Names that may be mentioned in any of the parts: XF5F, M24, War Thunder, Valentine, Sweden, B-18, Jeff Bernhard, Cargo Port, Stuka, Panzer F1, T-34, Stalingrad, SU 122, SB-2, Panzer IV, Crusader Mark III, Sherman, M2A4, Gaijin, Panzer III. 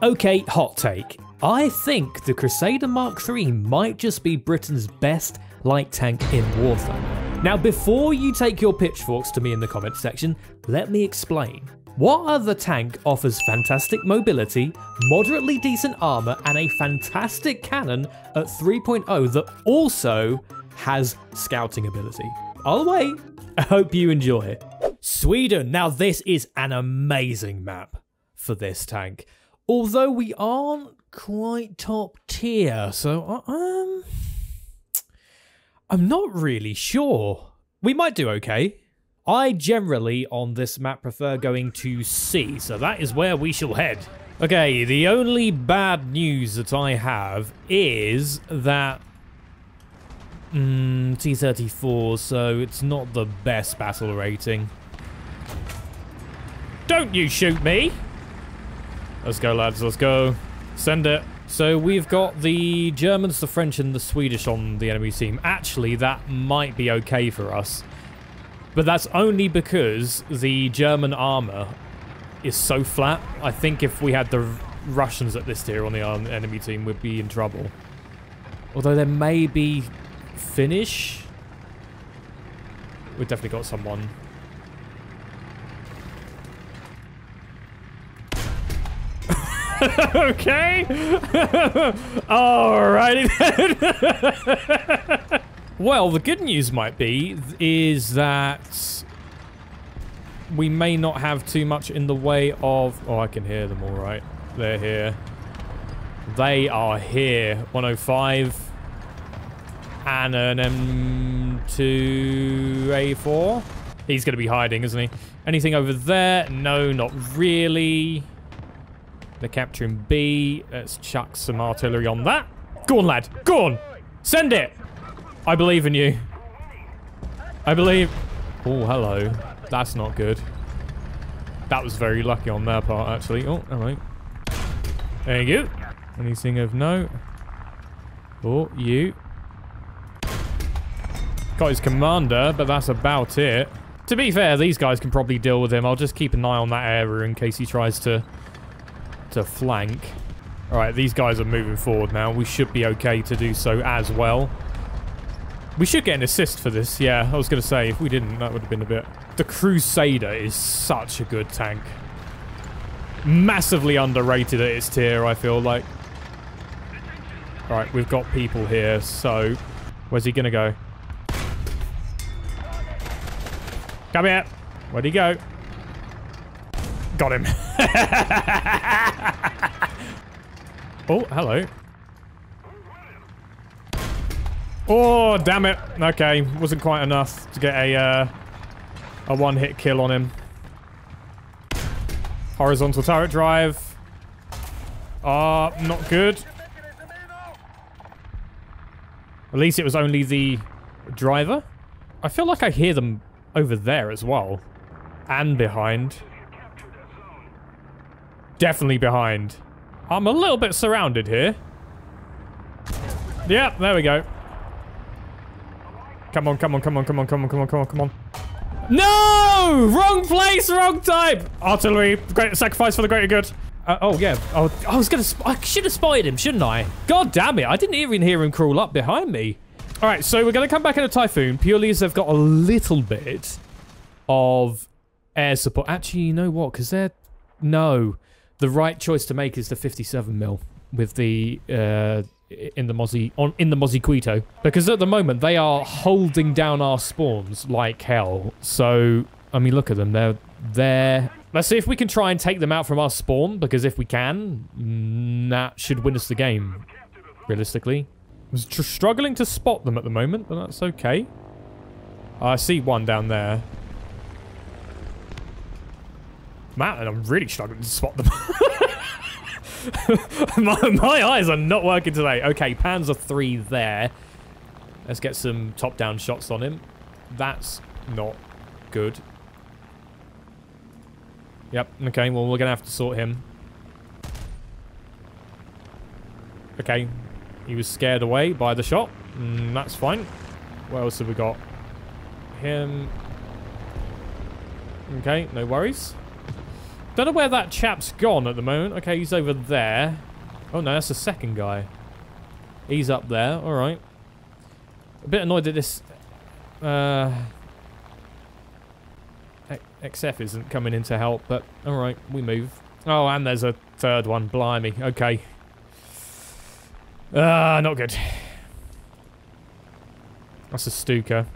Okay, hot take. I think the Crusader Mark III might just be Britain's best light tank in War Thunder. Now, before you take your pitchforks to me in the comments section, let me explain. What other tank offers fantastic mobility, moderately decent armour and a fantastic cannon at 3.0 that also has scouting ability? I'll wait. I hope you enjoy it. Sweden. Now this is an amazing map for this tank. Although we aren't quite top tier, so I'm not really sure. We might do okay. I generally on this map prefer going to sea, so that is where we shall head. Okay, the only bad news that I have is that T-34, so it's not the best battle rating. Don't you shoot me! Let's go, lads, let's go. Send it. So we've got the Germans, the French, and the Swedish on the enemy team. Actually, that might be okay for us. But that's only because the German armor is so flat. I think if we had the Russians at this tier on the enemy team, we'd be in trouble. Although there may be Finnish. We've definitely got someone. Okay. Alrighty then. Well, the good news might be is that we may not have too much in the way of... Oh, I can hear them all right. They're here. They are here. 105. And an M2A4. He's going to be hiding, isn't he? Anything over there? No, not really. They're capturing B. Let's chuck some artillery on that. Go on, lad. Go on. Send it. I believe in you. I believe... Oh, hello. That's not good. That was very lucky on their part, actually. Oh, all right. There you go. Anything of note? Oh, you... Got his commander, but that's about it. To be fair, these guys can probably deal with him. I'll just keep an eye on that area in case he tries to flank. All right, these guys are moving forward now. We should be okay to do so as well. We should get an assist for this. Yeah, I was going to say, if we didn't, that would have been a bit... The Crusader is such a good tank. Massively underrated at its tier, I feel like. All right, we've got people here, so... Where's he going to go? Come here. Where'd he go? Got him. Oh, hello. Oh, damn it. Okay, wasn't quite enough to get a one-hit kill on him. Horizontal turret drive. Ah, not good. At least it was only the driver. I feel like I hear them... Over there as well. And behind. Definitely behind. I'm a little bit surrounded here. Yeah, there we go. Come on, come on, come on, come on, come on, come on, come on, come on. No! Wrong place, wrong type! Artillery, great sacrifice for the greater good. Oh, yeah. Oh, I was going to... I should have spied him, shouldn't I? God damn it. I didn't even hear him crawl up behind me. All right, so we're going to come back in a Typhoon, purely as they've got a little bit of air support. Actually, you know what? Because they're... No. The right choice to make is the 57mm with the... in the Mozziquito. Because at the moment, they are holding down our spawns like hell. So, I mean, look at them. They're there. Let's see if we can try and take them out from our spawn, because if we can, that should win us the game, realistically. I'm struggling to spot them at the moment, but that's okay. I see one down there. Man, I'm really struggling to spot them. my eyes are not working today. Okay, Panzer III there. Let's get some top-down shots on him. That's not good. Yep, okay, well, we're going to have to sort him. Okay. He was scared away by the shot. That's fine. What else have we got? Him. Okay, no worries. Don't know where that chap's gone at the moment. Okay, he's over there. Oh no, that's the second guy. He's up there. All right. A bit annoyed that this XF isn't coming in to help, but all right, we move. Oh, and there's a third one. Blimey. Okay. Not good. That's a Stuka.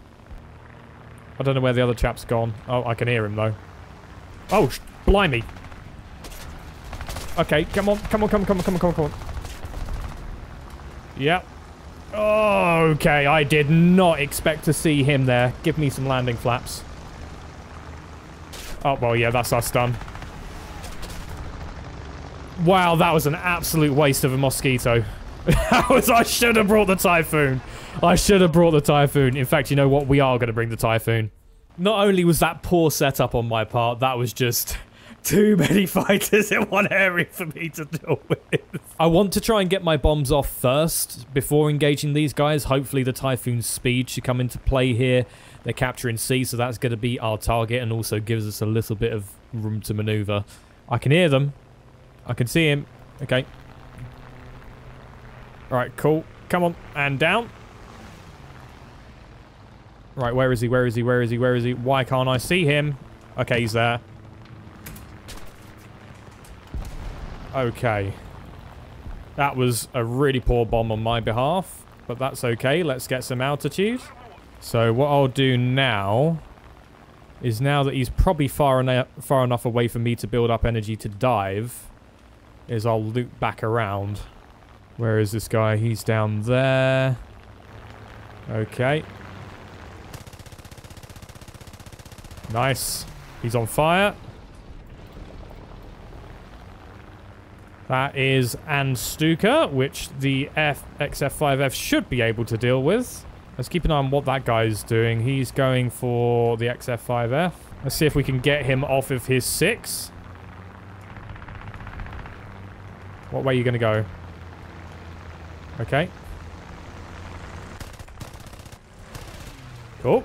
I don't know where the other chap's gone. Oh, I can hear him though. Oh, blimey. Okay, come on, come on, come on, come on, come on, come on, come on. Yep. Oh, okay, I did not expect to see him there. Give me some landing flaps. Oh, well, yeah, that's us done. Wow, that was an absolute waste of a mosquito. I should have brought the Typhoon. I should have brought the Typhoon. In fact, you know what? We are going to bring the Typhoon. Not only was that poor setup on my part, that was just too many fighters in one area for me to deal with. I want to try and get my bombs off first before engaging these guys. Hopefully the Typhoon's speed should come into play here. They're capturing C, so that's going to be our target and also gives us a little bit of room to maneuver. I can hear them. I can see him. Okay. All right, cool. Come on. And down. Right, where is he? Where is he? Where is he? Where is he? Why can't I see him? Okay, he's there. Okay. That was a really poor bomb on my behalf, but that's okay. Let's get some altitude. So what I'll do now is now that he's probably far enough away for me to build up energy to dive, is I'll loop back around. Where is this guy? He's down there. Okay. Nice. He's on fire. That is an Stuka, which the XF5F should be able to deal with. Let's keep an eye on what that guy's doing. He's going for the XF5F. Let's see if we can get him off of his 6. What way are you going to go? Okay. Cool.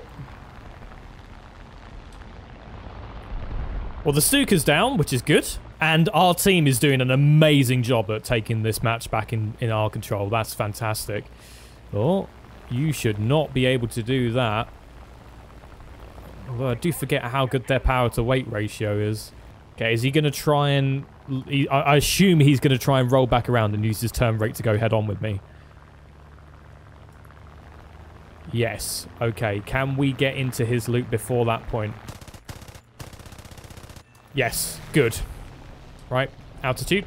Well, the Stuka's down, which is good. And our team is doing an amazing job at taking this match back in our control. That's fantastic. Oh, you should not be able to do that. Although I do forget how good their power to weight ratio is. Okay, is he going to try and... I assume he's going to try and roll back around and use his turn rate to go head on with me. Yes. Okay, can we get into his loop before that point? Yes, good. Right, altitude.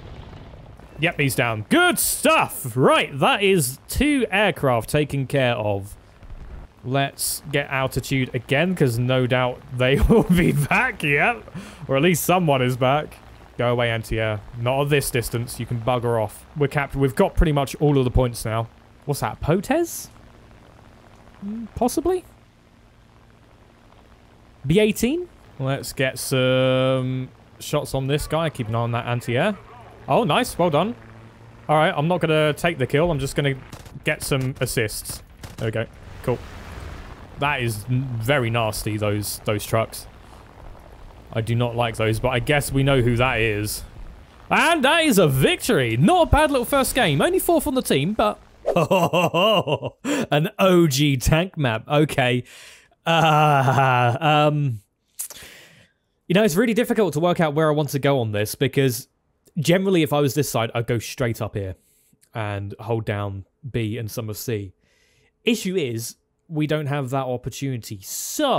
Yep, he's down. Good stuff! Right, that is 2 aircraft taken care of. Let's get altitude again, because no doubt they will be back, yep. Or at least someone is back. Go away, anti-air. Not at this distance. You can bugger off. We're capped. We've got pretty much all of the points now. What's that, Potes? Possibly? B-18? Let's get some shots on this guy. Keep an eye on that anti-air. Oh, nice. Well done. All right. I'm not going to take the kill. I'm just going to get some assists. There we go. Cool. That is very nasty, those trucks. I do not like those, but I guess we know who that is. And that is a victory. Not a bad little first game. Only 4th on the team, but... Oh, an OG tank map. Okay. You know, it's really difficult to work out where I want to go on this because generally if I was this side, I'd go straight up here and hold down B and some of C. Issue is we don't have that opportunity. So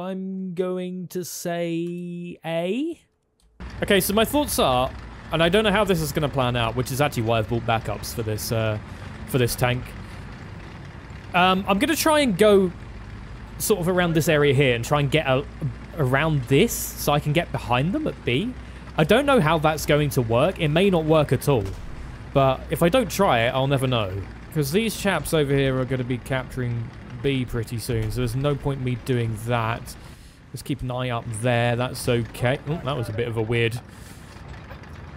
I'm going to say A. Okay, so my thoughts are, and I don't know how this is going to plan out, which is actually why I've bought backups for this tank. I'm going to try and go sort of around this area here and try and get around this so I can get behind them at B. I don't know how that's going to work. It may not work at all, but if I don't try it, I'll never know, because these chaps over here are going to be capturing B pretty soon, so there's no point in me doing that. Let's keep an eye up there. That's okay. Ooh, that was a bit of a weird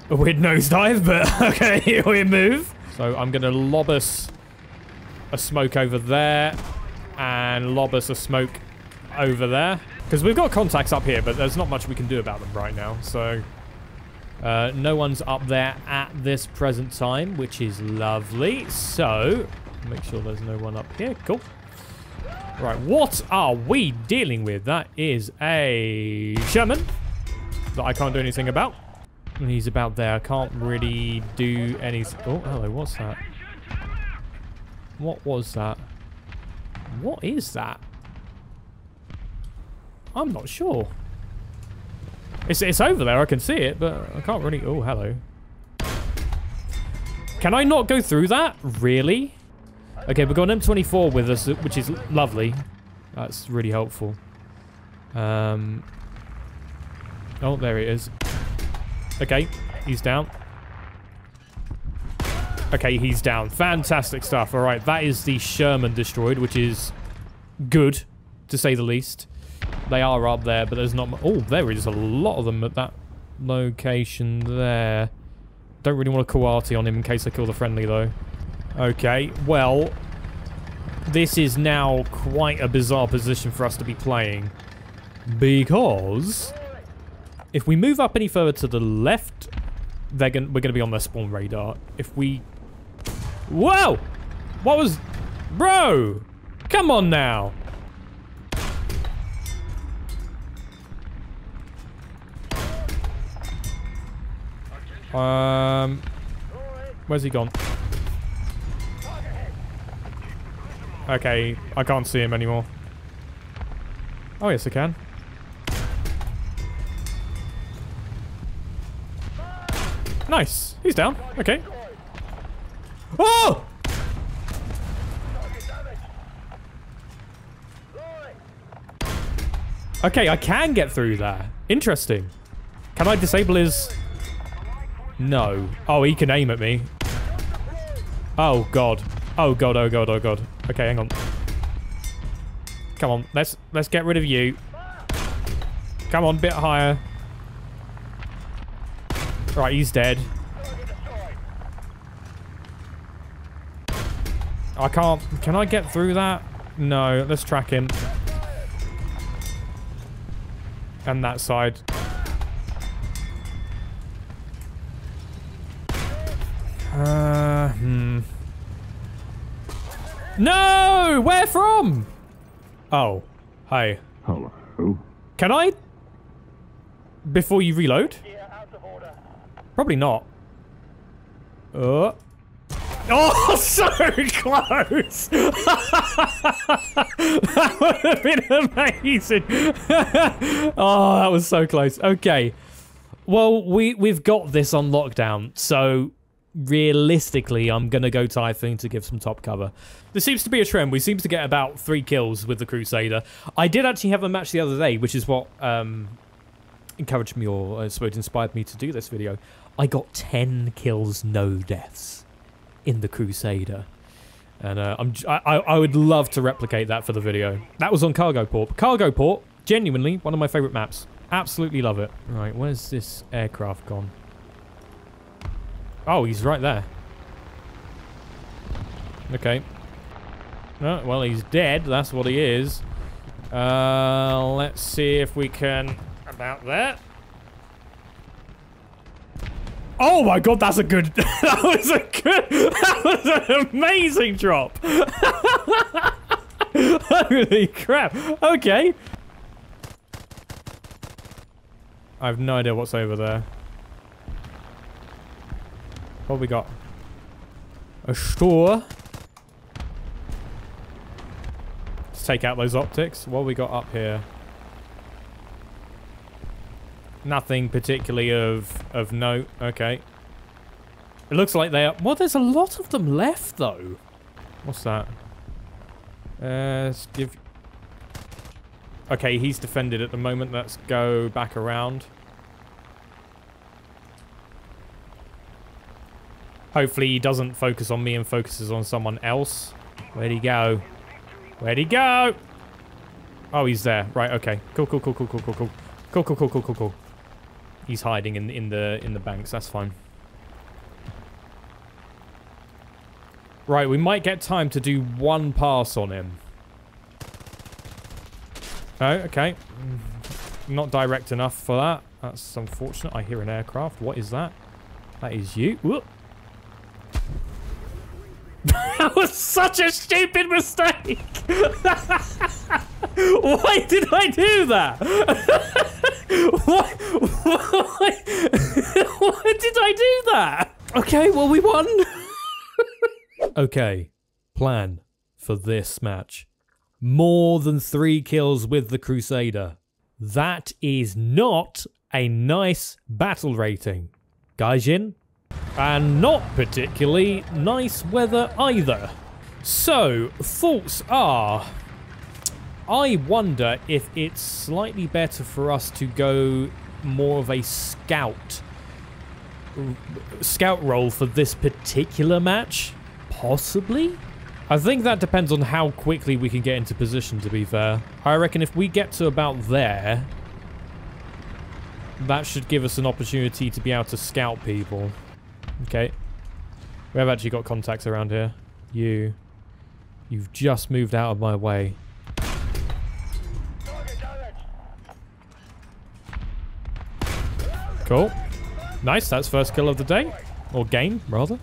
nosedive, but okay, here we move. So I'm going to lob us a smoke over there and lob us a smoke over there. Because we've got contacts up here, but there's not much we can do about them right now. So no one's up there at this present time, which is lovely. So make sure there's no one up here. Cool. Right, what are we dealing with? That is a Sherman that I can't do anything about. And he's about there. I can't really do anything. Oh, hello, what's that? What was that? What is that? I'm not sure. It's over there. I can see it, but I can't really... Oh, hello. Can I not go through that? Really? Okay, we've got an M24 with us, which is lovely. That's really helpful. Oh, there he is. Okay, he's down. Okay, he's down. Fantastic stuff. All right, that is the Sherman destroyed, which is good, to say the least. They are up there, but there's not... Oh, there is a lot of them at that location there. Don't really want a Kawati on him in case I kill the friendly, though. Okay, well, this is now quite a bizarre position for us to be playing, because if we move up any further to the left, we're going to be on their spawn radar. If we... Whoa! What was... Bro! Come on now! Where's he gone? Okay, I can't see him anymore. Oh, yes, I can. Nice. He's down. Okay. Oh! Okay, I can get through there. Interesting. Can I disable his... No. Oh, he can aim at me. Oh, God. Oh, God. Oh, God. Oh, God. Okay, hang on. Come on. Let's get rid of you. Come on, bit higher. Right, he's dead. I can't... Can I get through that? No, let's track him. And that side. No! Where from? Oh. Hi. Hello. Can I... Before you reload? Probably not. Oh, so close! That would have been amazing! Oh, that was so close. Okay. Well, we've got this on lockdown, so realistically, I'm going to go Typhoon to give some top cover. There seems to be a trend. We seem to get about 3 kills with the Crusader. I did actually have a match the other day, which is what encouraged me, or I suppose inspired me to do this video. I got 10 kills, no deaths in the Crusader. And I would love to replicate that for the video. That was on Cargo Port. Cargo Port, genuinely, one of my favourite maps. Absolutely love it. Right, where's this aircraft gone? Oh, he's right there. Okay. Oh, well, he's dead. That's what he is. Let's see if we can... About there. Oh my God, that's a good... That was a good... That was an amazing drop. Holy crap. Okay. I have no idea what's over there. What have we got? A store. Let's take out those optics. What have we got up here? Nothing particularly of note. Okay. It looks like they are... Well, there's a lot of them left, though. What's that? Let's give... Okay, he's defended at the moment. Let's go back around. Hopefully he doesn't focus on me and focuses on someone else. Where'd he go? Where'd he go? Oh, he's there. Right, okay. Cool, cool, cool, cool, cool, cool, cool. Cool, cool, cool, cool, cool, cool. He's hiding in the banks. That's fine. Right, we might get time to do one pass on him. Oh, okay. Not direct enough for that. That's unfortunate. I hear an aircraft. What is that? That is you. Whoop. That was such a stupid mistake! Why did I do that? Why did I do that? Okay, well, we won. Okay, plan for this match. More than 3 kills with the Crusader. That is not a nice battle rating. Gaijin. And not particularly nice weather either. So, thoughts are... I wonder if it's slightly better for us to go more of a scout role for this particular match. Possibly? I think that depends on how quickly we can get into position, to be fair. I reckon if we get to about there, that should give us an opportunity to be able to scout people. Okay. We have actually got contacts around here. You've just moved out of my way. Cool. Nice, that's first kill of the day. Or game, rather.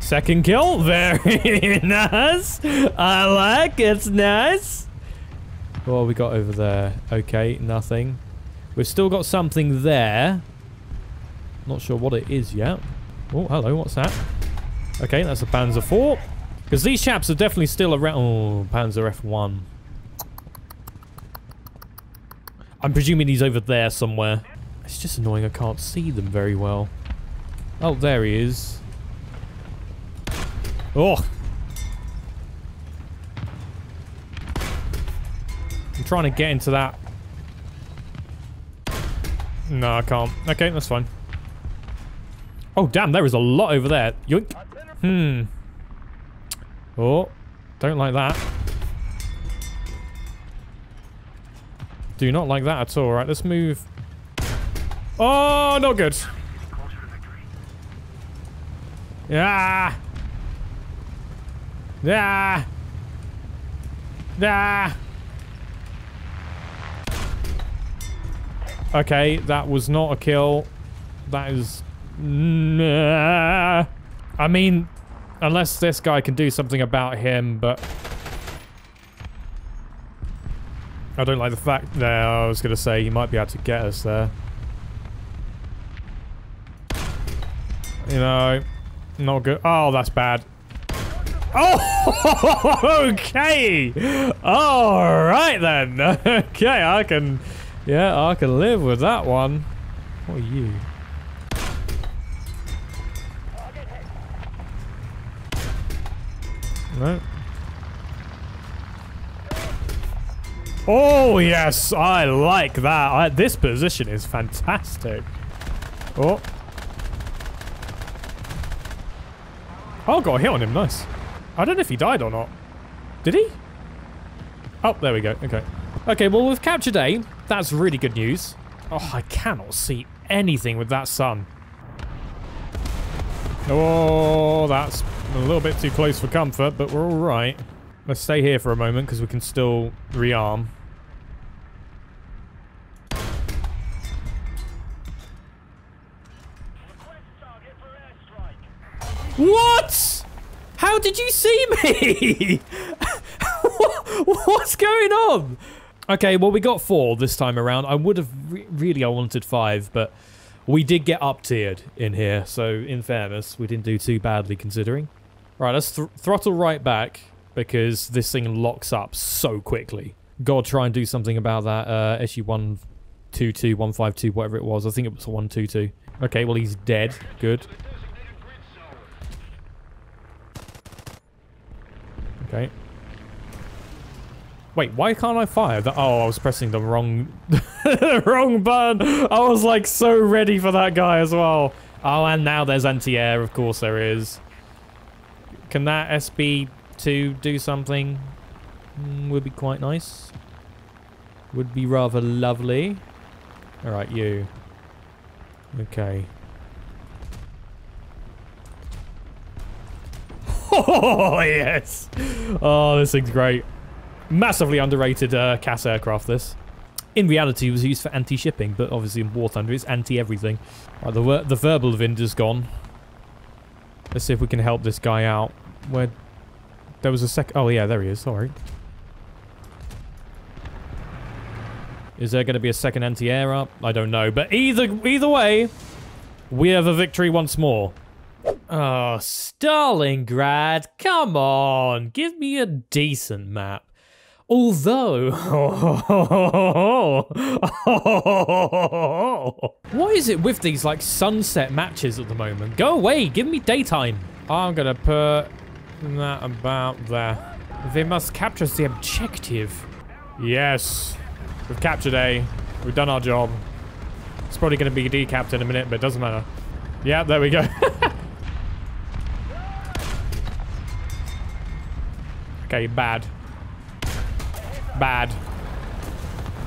Second kill. Very nice. I like it. It's nice. What have we got over there? Okay, nothing. We've still got something there. Not sure what it is yet. Oh, hello, what's that? Okay, that's a Panzer IV. Because these chaps are definitely still around. Oh, Panzer F1. I'm presuming he's over there somewhere. It's just annoying I can't see them very well. Oh, there he is. Oh! I'm trying to get into that. No, I can't. Okay, that's fine. Oh, damn, there is a lot over there. Yoink. Oh, don't like that. Do not like that at all. Right, let's move. Oh, not good. Yeah. Yeah. Yeah. Okay, that was not a kill. That is... I mean, unless this guy can do something about him, but I don't like the fact that I was going to say he might be able to get us there. You know, not good. Oh, that's bad. Oh, okay. All right then. Okay, I can live with that one. What are you? No. Oh, yes. I like that. This position is fantastic. Oh. Oh, got a hit on him. Nice. I don't know if he died or not. Did he? Oh, there we go. Okay. Okay, well, we've captured A. That's really good news. Oh, I cannot see anything with that sun. Oh, that's... a little bit too close for comfort, but we're all right. Let's stay here for a moment because we can still rearm. What? How did you see me? What's going on? Okay, well, we got 4 this time around. I would have really, I wanted 5, but we did get up tiered in here, so in fairness, we didn't do too badly considering. Right, let's throttle right back because this thing locks up so quickly. Gotta try and do something about that SU 122, 152, whatever it was. I think it was 122. Okay, well, he's dead. Good. Okay. Wait, why can't I fire that? Oh, I was pressing the wrong wrong button. I was like so ready for that guy as well. Oh, and now there's anti-air. Of course there is. Can that SB-2 do something? Would be quite nice. Would be rather lovely. All right, you. Okay. Oh, yes. Oh, this thing's great. Massively underrated CAS aircraft, this. In reality, it was used for anti-shipping, but obviously in War Thunder, it's anti-everything. Right, the verbal vind is gone. Let's see if we can help this guy out. Where... There was a oh yeah, there he is, sorry. Is there going to be a second anti-air up? I don't know, but either way, we have a victory once more. Oh, Stalingrad, come on, give me a decent map. Although, what is it with these like sunset matches at the moment? Go away, give me daytime. I'm gonna put that about there. They must capture the objective. Yes, we've captured A. We've done our job. It's probably gonna be decapped in a minute, but it doesn't matter. Yeah, there we go. Okay, bad. Bad.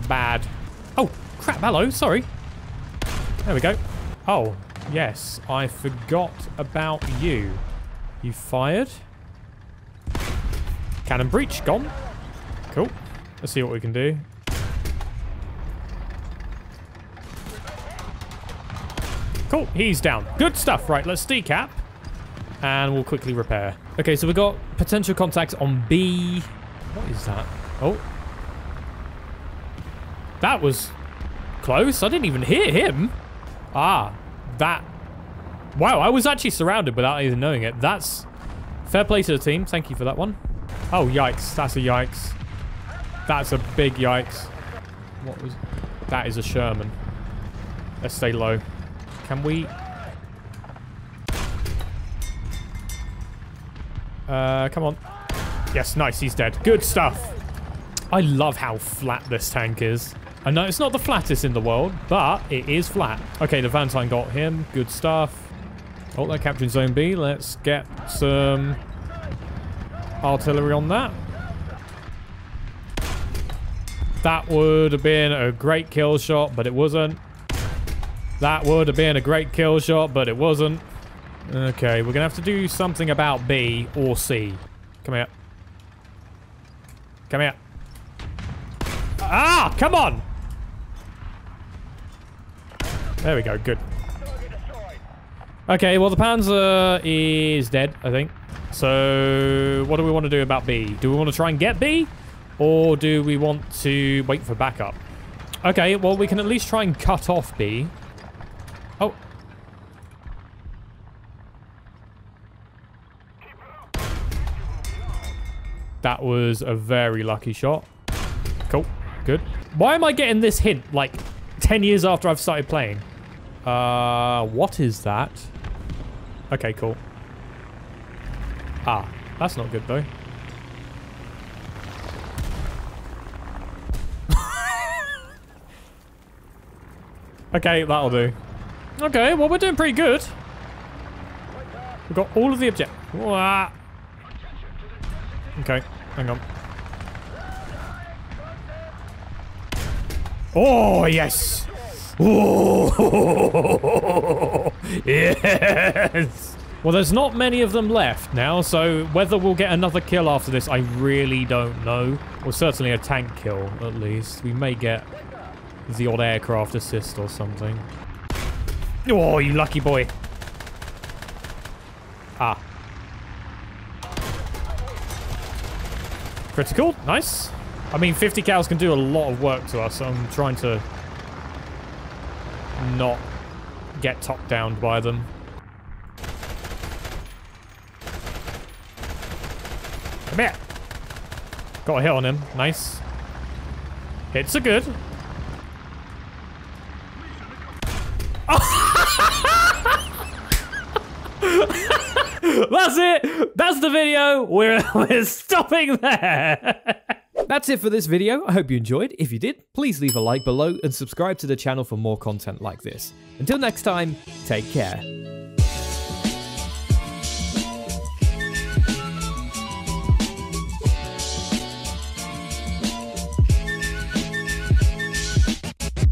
Bad. Oh, crap. Hello. Sorry. There we go. Oh, yes. I forgot about you. You fired. Cannon breach. Gone. Cool. Let's see what we can do. Cool. He's down. Good stuff. Right. Let's decap. And we'll quickly repair. Okay. So we've got potential contacts on B. What is that? Oh. That was close. I didn't even hear him. Ah, that. Wow, I was actually surrounded without even knowing it. That's fair play to the team. Thank you for that one. Oh, yikes. That's a yikes. That's a big yikes. What was... That is a Sherman. Let's stay low. Can we... come on. Yes, nice. He's dead. Good stuff. I love how flat this tank is. I know it's not the flattest in the world, but it is flat. Okay, the Valentine got him. Good stuff. Oh, they're capturing Zone B. Let's get some artillery on that. That would have been a great kill shot, but it wasn't. That would have been a great kill shot, but it wasn't. Okay, we're going to have to do something about B or C. Come here. Come here. Ah, come on. There we go. Good. Okay, well, the Panzer is dead, I think. So what do we want to do about B? Do we want to try and get B? Or do we want to wait for backup? Okay, well, we can at least try and cut off B. Oh. That was a very lucky shot. Cool. Good. Why am I getting this hint like 10 years after I've started playing? What is that? Okay, cool. Ah, that's not good though. Okay, that'll do. Okay, well, we're doing pretty good. We've got all of the object. Okay, hang on. Oh, yes. Oh, yes. Well, there's not many of them left now, so whether we'll get another kill after this, I really don't know. Well, certainly a tank kill, at least. We may get the odd aircraft assist or something. Oh, you lucky boy. Ah. Critical. Nice. I mean, 50 cows can do a lot of work to us. So I'm trying to not get top downed by them. Come here. Got a hit on him. Nice. Hits are good. That's it. That's the video. We're stopping there. That's it for this video. I hope you enjoyed. If you did, please leave a like below and subscribe to the channel for more content like this. Until next time, take care.